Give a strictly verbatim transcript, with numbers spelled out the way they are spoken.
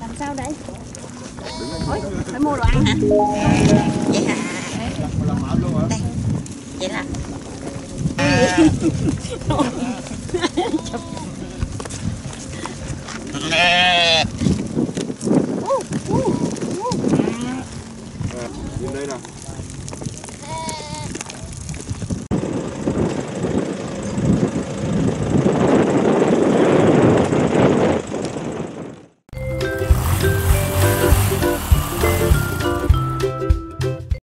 Làm sao đây? Ôi, phải mua đồ ăn hả? Vậy hả? Đây, vậy là đây nè.